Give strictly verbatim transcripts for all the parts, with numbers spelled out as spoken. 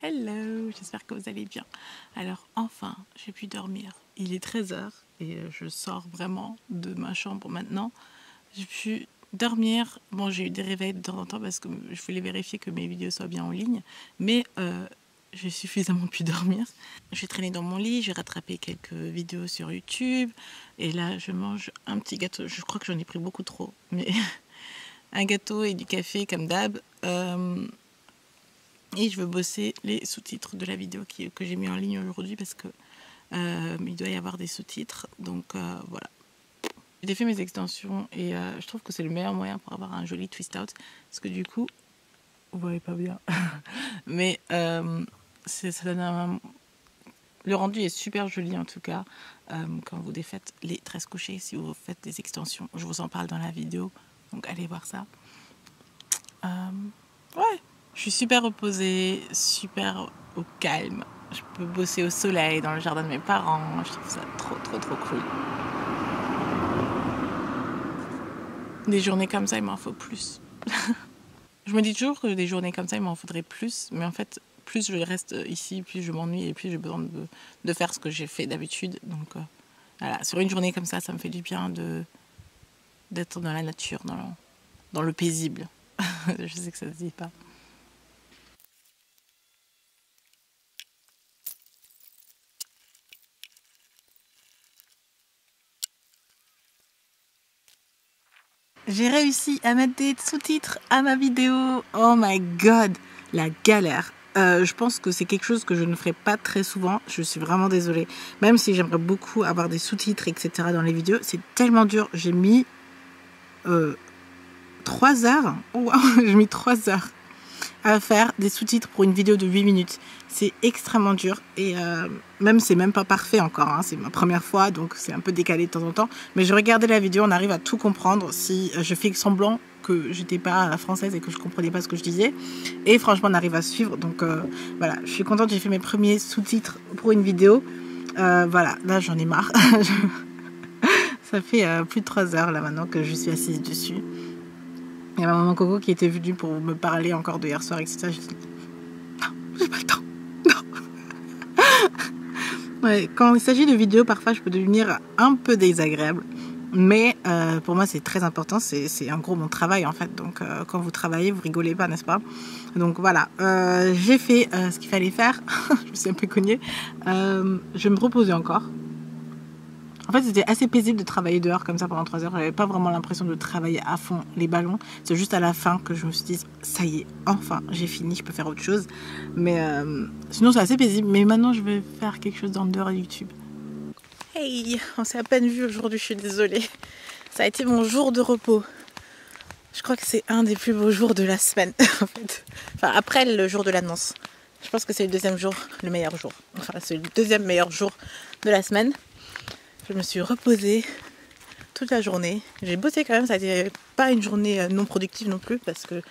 Hello, j'espère que vous allez bien. Alors enfin, j'ai pu dormir. Il est treize heures et je sors vraiment de ma chambre maintenant. J'ai pu dormir. Bon, j'ai eu des réveils de temps en temps parce que je voulais vérifier que mes vidéos soient bien en ligne. Mais euh, j'ai suffisamment pu dormir. J'ai traîné dans mon lit, j'ai rattrapé quelques vidéos sur YouTube. Et là, je mange un petit gâteau. Je crois que j'en ai pris beaucoup trop. Mais un gâteau et du café comme d'hab. Euh... Et je veux bosser les sous-titres de la vidéo qui, que j'ai mis en ligne aujourd'hui parce que euh, il doit y avoir des sous-titres. Donc euh, voilà. J'ai défait mes extensions et euh, je trouve que c'est le meilleur moyen pour avoir un joli twist out. Parce que du coup, vous voyez pas bien. Mais euh, ça donne un... le rendu est super joli en tout cas. Euh, quand vous défaites les tresses couchées, si vous faites des extensions. Je vous en parle dans la vidéo. Donc allez voir ça. Euh, ouais. Je suis super reposée, super au calme. Je peux bosser au soleil dans le jardin de mes parents. Je trouve ça trop, trop, trop cool. Des journées comme ça, il m'en faut plus. Je me dis toujours que des journées comme ça, il m'en faudrait plus. Mais en fait, plus je reste ici, plus je m'ennuie et plus j'ai besoin de, de faire ce que j'ai fait d'habitude. Donc euh, voilà, sur une journée comme ça, ça me fait du bien de d'être dans la nature, dans le, dans le paisible. Je sais que ça se dit pas. J'ai réussi à mettre des sous-titres à ma vidéo. Oh my god, la galère. Euh, je pense que c'est quelque chose que je ne ferai pas très souvent. Je suis vraiment désolée. Même si j'aimerais beaucoup avoir des sous-titres, et cetera dans les vidéos, c'est tellement dur. J'ai mis euh, trois heures. Oh, wow, j'ai mis trois heures à faire des sous-titres pour une vidéo de huit minutes. C'est extrêmement dur. Et euh, même, c'est même pas parfait encore. Hein. C'est ma première fois, donc c'est un peu décalé de temps en temps. Mais je regardais la vidéo, on arrive à tout comprendre. Si je fais semblant que j'étais pas française et que je comprenais pas ce que je disais. Et franchement, on arrive à suivre. Donc euh, voilà, je suis contente, j'ai fait mes premiers sous-titres pour une vidéo. Euh, voilà, là, j'en ai marre. Ça fait euh, plus de trois heures là maintenant que je suis assise dessus. Il y a ma maman Coco qui était venue pour me parler encore de hier soir, et cetera. J'ai dit, non, j'ai pas le temps, non. Ouais, quand il s'agit de vidéos, parfois, je peux devenir un peu désagréable. Mais euh, pour moi, c'est très important. C'est un gros bon travail, en fait. Donc, euh, quand vous travaillez, vous rigolez pas, n'est-ce pas? Donc, voilà. Euh, j'ai fait euh, ce qu'il fallait faire. Je me suis un peu cognée. Euh, je vais me reposer encore. En fait, c'était assez paisible de travailler dehors comme ça pendant trois heures. J'avais pas vraiment l'impression de travailler à fond les ballons. C'est juste à la fin que je me suis dit, ça y est, enfin, j'ai fini, je peux faire autre chose. Mais euh, sinon, c'est assez paisible. Mais maintenant, je vais faire quelque chose en dehors de YouTube. Hey, on s'est à peine vu aujourd'hui, je suis désolée. Ça a été mon jour de repos. Je crois que c'est un des plus beaux jours de la semaine, en fait. Enfin, après le jour de l'annonce. Je pense que c'est le deuxième jour, le meilleur jour. Enfin, c'est le deuxième meilleur jour de la semaine. Je me suis reposée toute la journée. J'ai bossé quand même, ça n'était pas une journée non productive non plus parce que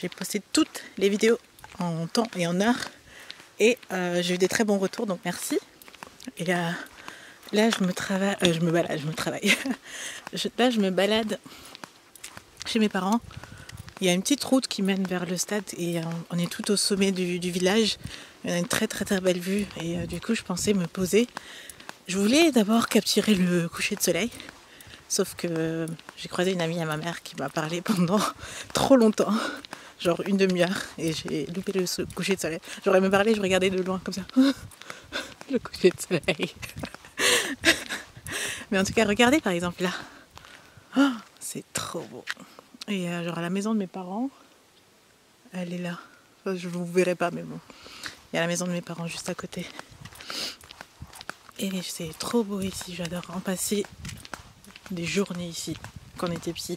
j'ai posté toutes les vidéos en temps et en heure. Et euh, j'ai eu des très bons retours, donc merci. Et là, là je me travaille, euh, je me balade, je me travaille. je, là, je me balade chez mes parents. Il y a une petite route qui mène vers le stade et on est tout au sommet du, du village. On a une très très très belle vue et euh, du coup, je pensais me poser. Je voulais d'abord capturer le coucher de soleil, sauf que j'ai croisé une amie à ma mère qui m'a parlé pendant trop longtemps, genre une demi-heure, et j'ai loupé le coucher de soleil. J'aurais me parlé, je regardais de loin comme ça, le coucher de soleil. Mais en tout cas, regardez par exemple là, oh, c'est trop beau. Et genre à la maison de mes parents, elle est là. Enfin, je vous verrai pas, mais bon, il y a la maison de mes parents juste à côté. Et c'est trop beau ici, j'adore en passer des journées ici, quand on était petit.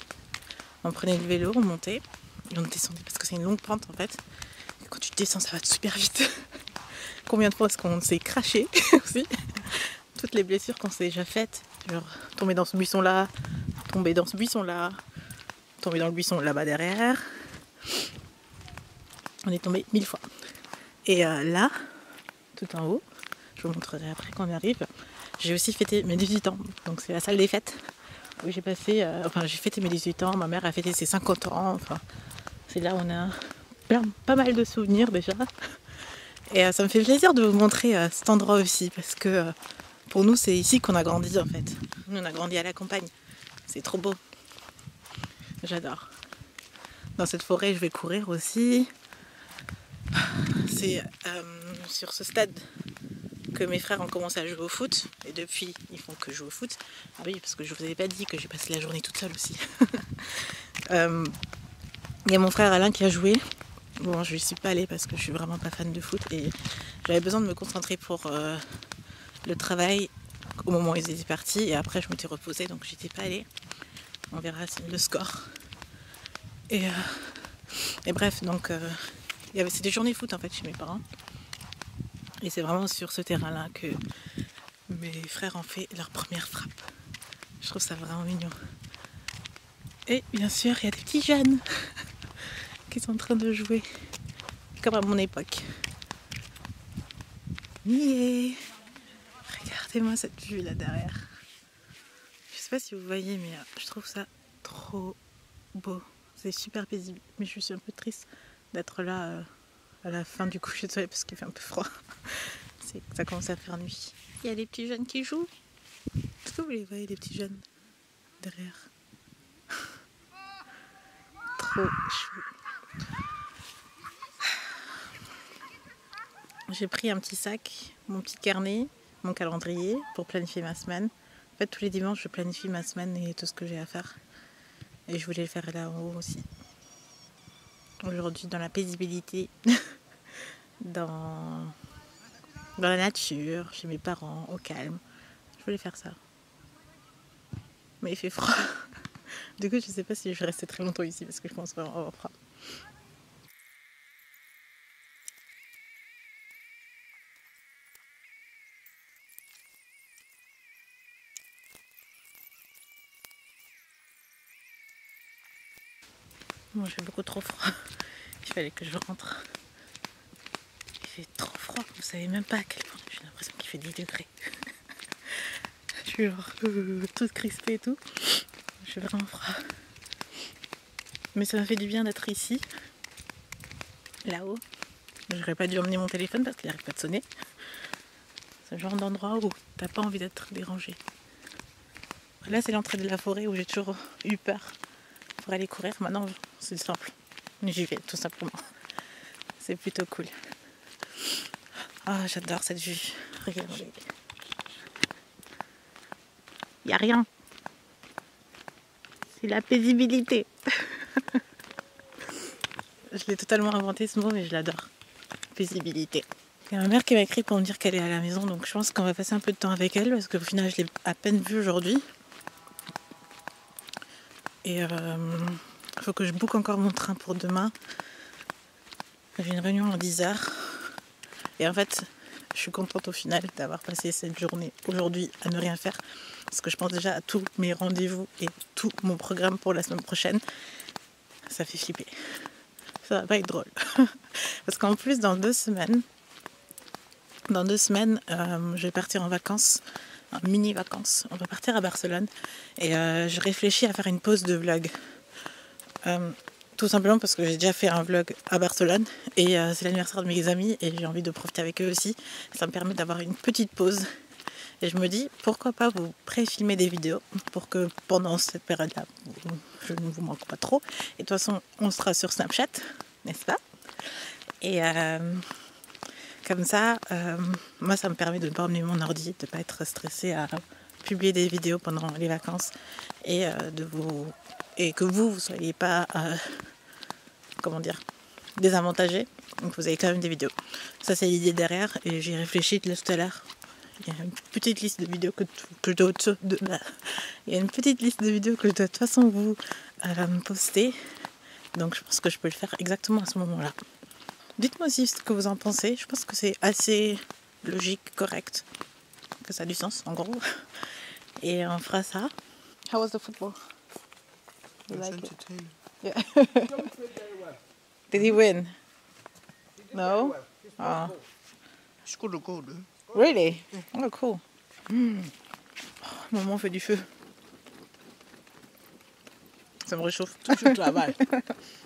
On prenait le vélo, on montait, et on descendait parce que c'est une longue pente en fait. Et quand tu descends, ça va super vite. Combien de fois est-ce qu'on s'est craché aussi? Toutes les blessures qu'on s'est déjà faites, genre tomber dans ce buisson là, tomber dans ce buisson là, tomber dans le buisson là-bas derrière. On est tombé mille fois. Et euh, là, tout en haut, je vous montrerai après quand on arrive. J'ai aussi fêté mes dix-huit ans, donc c'est la salle des fêtes où j'ai passé, euh, enfin j'ai fêté mes dix-huit ans, ma mère a fêté ses cinquante ans, enfin c'est là où on a plein, pas mal de souvenirs déjà. Et euh, ça me fait plaisir de vous montrer euh, cet endroit aussi, parce que euh, pour nous, c'est ici qu'on a grandi en fait. Nous, on a grandi à la campagne. C'est trop beau. J'adore. Dans cette forêt, je vais courir aussi. C'est euh, sur ce stade que mes frères ont commencé à jouer au foot. Et depuis, ils font que jouer au foot. Ah oui, parce que je vous avais pas dit que j'ai passé la journée toute seule aussi. euh, Il y a mon frère Alain qui a joué. Bon, je ne suis pas allée parce que je suis vraiment pas fan de foot et j'avais besoin de me concentrer pour euh, le travail au moment où ils étaient partis, et après je m'étais reposée, donc j'étais pas allée. On verra le score. Et, euh, et bref, donc euh, c'était des journées foot en fait chez mes parents. Et c'est vraiment sur ce terrain-là que mes frères ont fait leur première frappe. Je trouve ça vraiment mignon. Et bien sûr, il y a des petits jeunes qui sont en train de jouer, comme à mon époque. Yeah. Regardez-moi cette vue là derrière. Je sais pas si vous voyez, mais je trouve ça trop beau. C'est super paisible, mais je suis un peu triste d'être là euh, à la fin du coucher de soleil parce qu'il fait un peu froid. Ça commence à faire nuit. Il y a des petits jeunes qui jouent. Est-ce que vous les voyez, les petits jeunes derrière? Trop chou. J'ai pris un petit sac, mon petit carnet, mon calendrier pour planifier ma semaine. En fait, tous les dimanches, je planifie ma semaine et tout ce que j'ai à faire. Et je voulais le faire là en haut aussi. Aujourd'hui, dans la paisibilité, dans... dans la nature, chez mes parents, au calme. Je voulais faire ça. Mais il fait froid. Du coup, je sais pas si je vais rester très longtemps ici parce que je pense vraiment avoir froid. Moi j'ai beaucoup trop froid, il fallait que je rentre. Il fait trop froid, vous savez même pas à quel point. J'ai l'impression qu'il fait dix degrés. Je suis genre euh, toute crispée et tout. Je suis vraiment froid. Mais ça m'a fait du bien d'être ici, là-haut. J'aurais pas dû emmener mon téléphone parce qu'il n'arrive pas de sonner. C'est le genre d'endroit où t'as pas envie d'être dérangé. Là c'est l'entrée de la forêt où j'ai toujours eu peur pour aller courir. Maintenant c'est simple, j'y vais tout simplement, c'est plutôt cool. Ah, j'adore cette vue, regardez, y a rien, c'est la paisibilité. Je l'ai totalement inventé ce mot, mais je l'adore, paisibilité. Il y a ma mère qui m'a écrit pour me dire qu'elle est à la maison, donc je pense qu'on va passer un peu de temps avec elle parce qu'au final je l'ai à peine vue aujourd'hui. Et il euh, faut que je boucle encore mon train pour demain. J'ai une réunion à dix heures. Et en fait, je suis contente au final d'avoir passé cette journée aujourd'hui à ne rien faire. Parce que je pense déjà à tous mes rendez-vous et tout mon programme pour la semaine prochaine. Ça fait flipper. Ça va pas être drôle. Parce qu'en plus, dans deux semaines, dans deux semaines, euh, je vais partir en vacances. Mini vacances, on va partir à Barcelone et euh, je réfléchis à faire une pause de vlog, euh, tout simplement parce que j'ai déjà fait un vlog à Barcelone et euh, c'est l'anniversaire de mes amis et j'ai envie de profiter avec eux aussi. Ça me permet d'avoir une petite pause et je me dis pourquoi pas vous pré-filmer des vidéos pour que pendant cette période là je ne vous manque pas trop, et de toute façon on sera sur Snapchat, n'est-ce pas? Et euh, comme ça, euh, moi ça me permet de ne pas emmener mon ordi, de ne pas être stressée à publier des vidéos pendant les vacances et, euh, de vous, et que vous, vous ne soyez pas, euh, comment dire, désavantagés. Donc vous avez quand même des vidéos. Ça c'est l'idée derrière et j'y réfléchis tout à l'heure. Il y a une petite liste de vidéos que, que je dois de, bah, il y a une petite liste de vidéos que je dois de toute façon vous euh, poster. Donc je pense que je peux le faire exactement à ce moment-là. Dites-moi aussi ce que vous en pensez, je pense que c'est assez logique, correct, que ça a du sens en gros. Et on fera ça. How was the football? You like it? Yeah. Did he win? No? Oh. He scored a goal. Really? Oh cool. Mm. Oh, maman fait du feu. Ça me réchauffe. Toujours travail.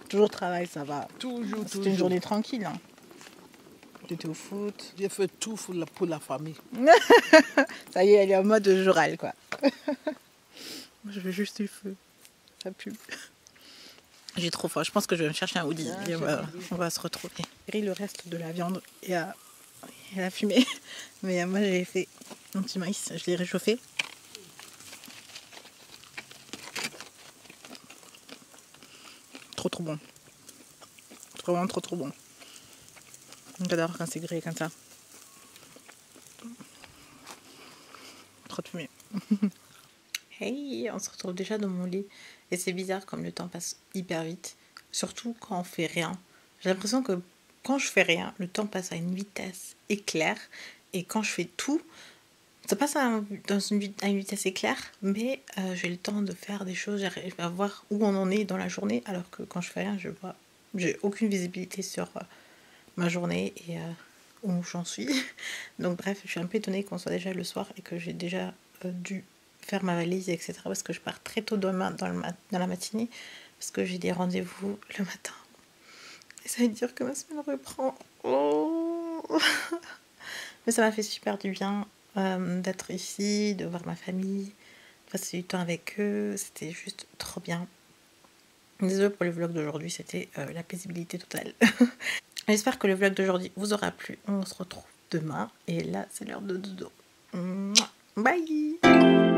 Toujours travail, ça va. Toujours, toujours. C'est une journée tranquille. Hein. t'étais au foot. J'ai fait tout pour la, pour la famille. Ça y est, elle est en mode Joral, quoi. Moi, je veux juste du feu. Ça pue. J'ai trop faim. Je pense que je vais me chercher un hoodie. Ah, voilà. On va se retrouver. Le reste de la viande et à, et à fumer. Mais moi, j'ai fait mon petit maïs. Je l'ai réchauffé. Trop, trop bon. Vraiment trop, trop bon. J'adore quand c'est grillé comme ça. Trop de fumée. Hey, on se retrouve déjà dans mon lit. Et c'est bizarre comme le temps passe hyper vite. Surtout quand on fait rien. J'ai l'impression que quand je fais rien, le temps passe à une vitesse éclair. Et quand je fais tout, ça passe à, dans une, à une vitesse éclair. Mais euh, j'ai le temps de faire des choses. J'arrive à voir où on en est dans la journée. Alors que quand je fais rien, je vois... J'ai aucune visibilité sur euh, ma journée et euh, où j'en suis. Donc bref, je suis un peu étonnée qu'on soit déjà le soir et que j'ai déjà euh, dû faire ma valise, et cetera. Parce que je pars très tôt demain dans, le dans la matinée, parce que j'ai des rendez-vous le matin. Et ça veut dire que ma semaine reprend. Oh. Mais ça m'a fait super du bien euh, d'être ici, de voir ma famille, de passer du temps avec eux. C'était juste trop bien. Désolée pour le vlog d'aujourd'hui, c'était euh, la paisibilité totale. J'espère que le vlog d'aujourd'hui vous aura plu. On se retrouve demain et là c'est l'heure de dodo. Bye.